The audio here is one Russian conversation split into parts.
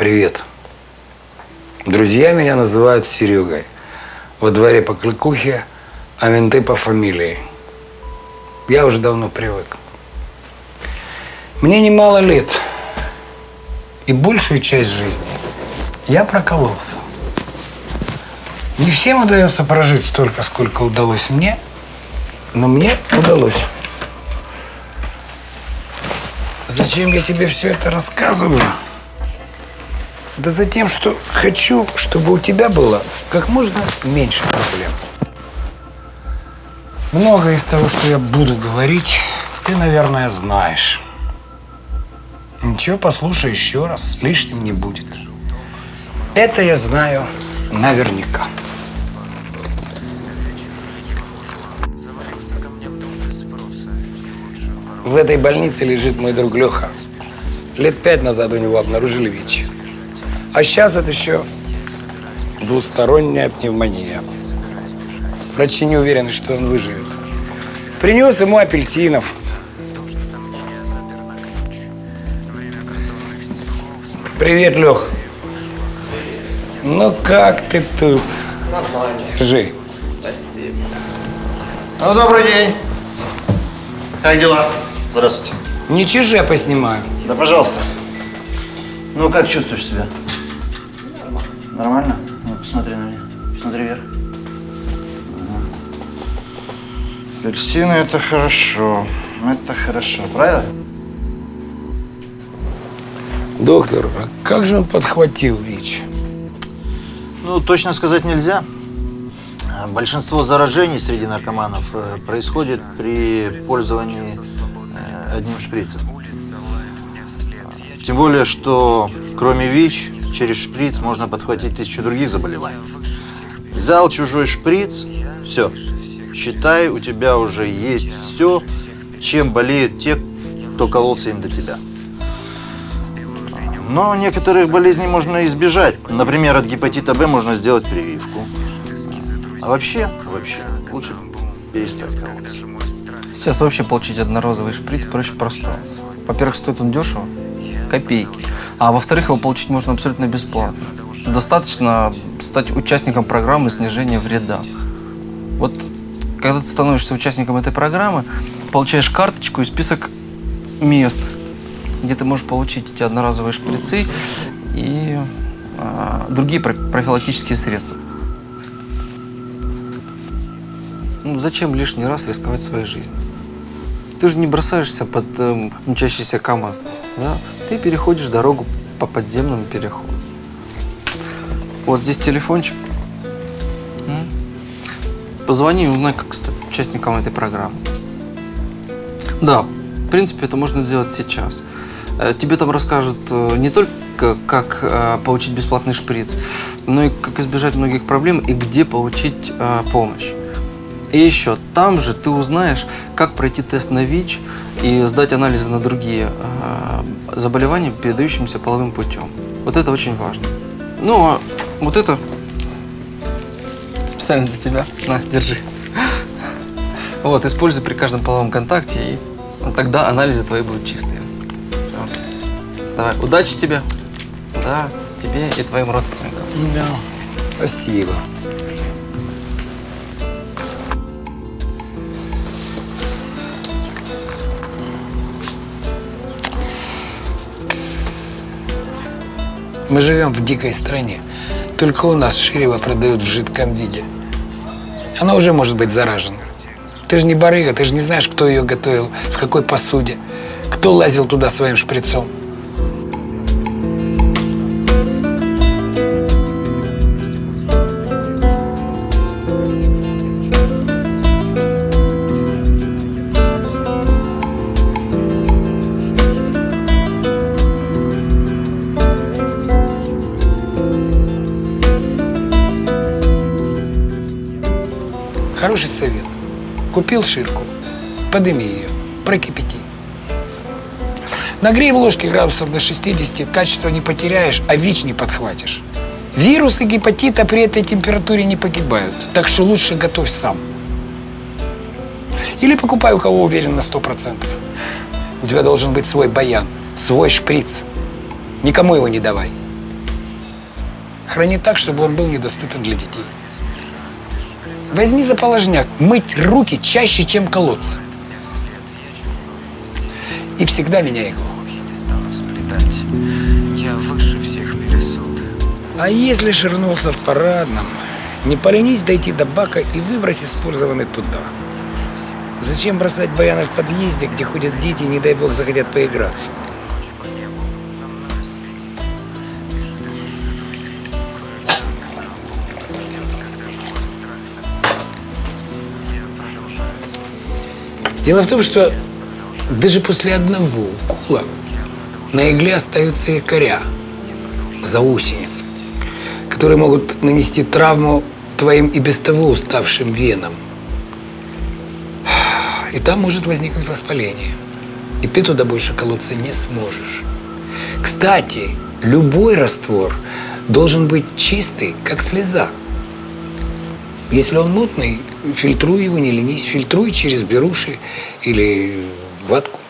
Привет. Друзья меня называют Серегой. Во дворе по кликухе, а менты по фамилии. Я уже давно привык. Мне немало лет. И большую часть жизни я прокололся. Не всем удается прожить столько, сколько удалось мне, но мне удалось. Зачем я тебе все это рассказываю? Да за тем, что хочу, чтобы у тебя было как можно меньше проблем. Многое из того, что я буду говорить, ты, наверное, знаешь. Ничего, послушай еще раз, лишним не будет. Это я знаю наверняка. В этой больнице лежит мой друг Леха. Лет 5 назад у него обнаружили ВИЧ. А сейчас это еще двусторонняя пневмония. Врачи не уверены, что он выживет. Принес ему апельсинов. Привет, Лех. Ну как ты тут? Нормально. Держи. Спасибо. Ну, добрый день. Как дела? Здравствуйте. Не чуже поснимаю. Да, пожалуйста. Ну, как чувствуешь себя? Нормально. Нормально? Ну, посмотри на меня. Посмотри вверх. Ага. Апельсины – это хорошо. Это хорошо. Правильно? Доктор, а как же он подхватил ВИЧ? Ну, точно сказать нельзя. Большинство заражений среди наркоманов происходит при пользовании одним шприцем. Тем более, что кроме ВИЧ через шприц можно подхватить 1000 других заболеваний. Взял чужой шприц, все. Считай, у тебя уже есть все, чем болеют те, кто кололся им до тебя. Но некоторых болезней можно избежать. Например, от гепатита Б можно сделать прививку. А вообще, лучше перестать колоться. Сейчас вообще получить одноразовый шприц проще простого. Во-первых, стоит он дешево, копейки. А во-вторых, его получить можно абсолютно бесплатно. Достаточно стать участником программы снижения вреда. Вот когда ты становишься участником этой программы, получаешь карточку и список мест, где ты можешь получить эти одноразовые шприцы и другие профилактические средства. Ну, зачем лишний раз рисковать своей жизнью? Ты же не бросаешься под мчащийся КамАЗ, да? Ты переходишь дорогу по подземному переходу. Вот здесь телефончик. Позвони и узнай, как стать участником этой программы. Да. В принципе, это можно сделать сейчас. Тебе там расскажут не только, как получить бесплатный шприц, но и как избежать многих проблем и где получить помощь. И еще, там же ты узнаешь, как пройти тест на ВИЧ и сдать анализы на другие заболевания, передающиеся половым путем. Вот это очень важно. Ну, а вот это специально для тебя. На, держи. Вот, используй при каждом половом контакте и тогда анализы твои будут чистые. Все. Давай, удачи тебе. Да, тебе и твоим родственникам. Да, спасибо. Мы живем в дикой стране. Только у нас ширево продают в жидком виде. Она уже может быть заражена. Ты же не барыга, ты же не знаешь, кто ее готовил, в какой посуде, кто лазил туда своим шприцом. Хороший совет. Купил ширку, подыми ее, прокипяти. Нагрей в ложке градусов до 60, качество не потеряешь, а ВИЧ не подхватишь. Вирусы гепатита при этой температуре не погибают, так что лучше готовь сам. Или покупай у кого уверен на 100%. У тебя должен быть свой баян, свой шприц. Никому его не давай. Храни так, чтобы он был недоступен для детей. Возьми за положняк мыть руки чаще, чем колоться. И всегда меняй иглу. А если ширнулся в парадном, не поленись дойти до бака и выбрось использованный туда. Зачем бросать баяны в подъезде, где ходят дети и, не дай бог, захотят поиграться? Дело в том, что даже после одного укола на игле остаются якоря, заусеницы, которые могут нанести травму твоим и без того уставшим венам. И там может возникнуть воспаление. И ты туда больше колоться не сможешь. Кстати, любой раствор должен быть чистый, как слеза. Если он мутный, фильтруй его, не ленись. Фильтруй через беруши или ватку.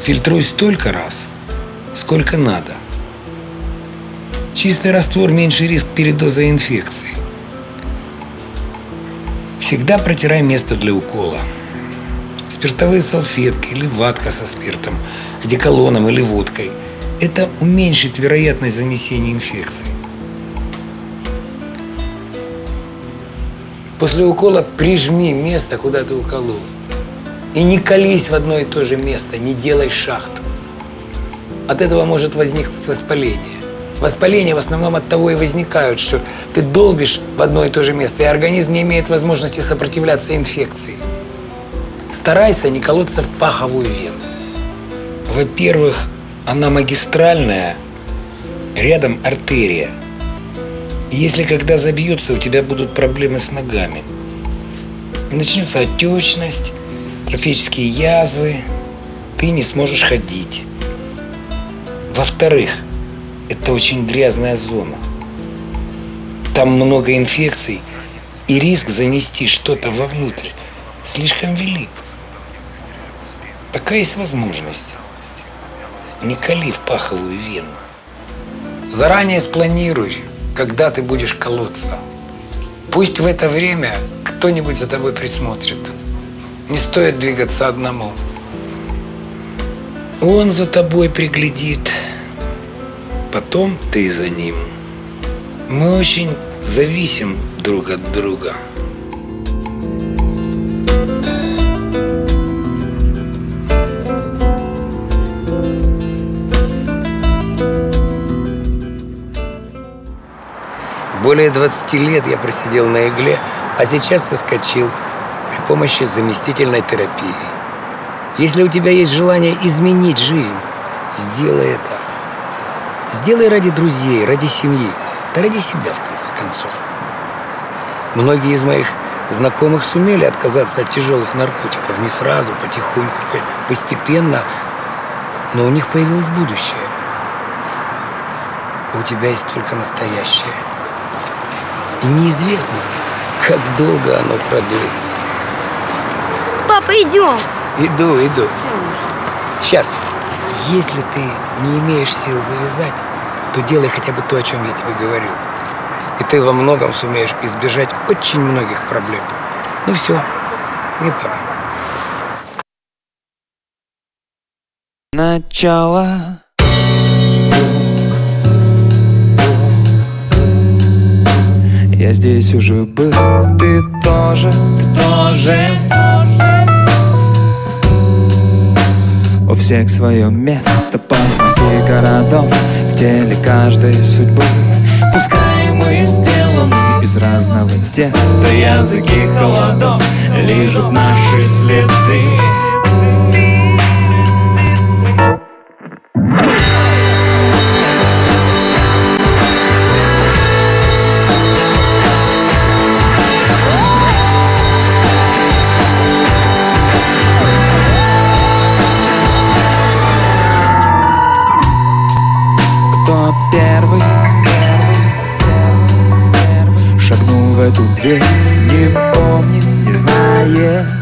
Фильтруй столько раз, сколько надо. Чистый раствор – меньше риск передоза инфекции. Всегда протирай место для укола. Спиртовые салфетки или ватка со спиртом, одеколоном или водкой – это уменьшит вероятность занесения инфекции. После укола прижми место, куда ты уколол. И не колись в одно и то же место, не делай шахт. От этого может возникнуть воспаление. Воспаления в основном от того и возникают, что ты долбишь в одно и то же место, и организм не имеет возможности сопротивляться инфекции. Старайся не колоться в паховую вену. Во-первых, она магистральная, рядом артерия. И если когда забьется, у тебя будут проблемы с ногами. Начнется отечность, трофические язвы, ты не сможешь ходить. Во-вторых, это очень грязная зона. Там много инфекций, и риск занести что-то вовнутрь слишком велик. Пока есть возможность, не коли в паховую вену. Заранее спланируй, когда ты будешь колоться. Пусть в это время кто-нибудь за тобой присмотрит. Не стоит двигаться одному. Он за тобой приглядит. Потом ты за ним. Мы очень зависим друг от друга. Более 20 лет я просидел на игле, а сейчас соскочил при помощи заместительной терапии. Если у тебя есть желание изменить жизнь, сделай это. Сделай ради друзей, ради семьи, да ради себя, в конце концов. Многие из моих знакомых сумели отказаться от тяжелых наркотиков. Не сразу, потихоньку, постепенно. Но у них появилось будущее. У тебя есть только настоящее. И неизвестно, как долго оно продлится. Папа, идем. Иду. Сейчас. Если ты не имеешь сил завязать, то делай хотя бы то, о чем я тебе говорил. И ты во многом сумеешь избежать очень многих проблем. Ну все, мне пора. Начало. Я здесь уже был, ты тоже. У всех свое место, посмотри городов, в теле каждой судьбы. Пускай мы сделаны из разного теста, языки холодов лижут наши следы. Первый шагнул в эту дверь, не помнит, не знает.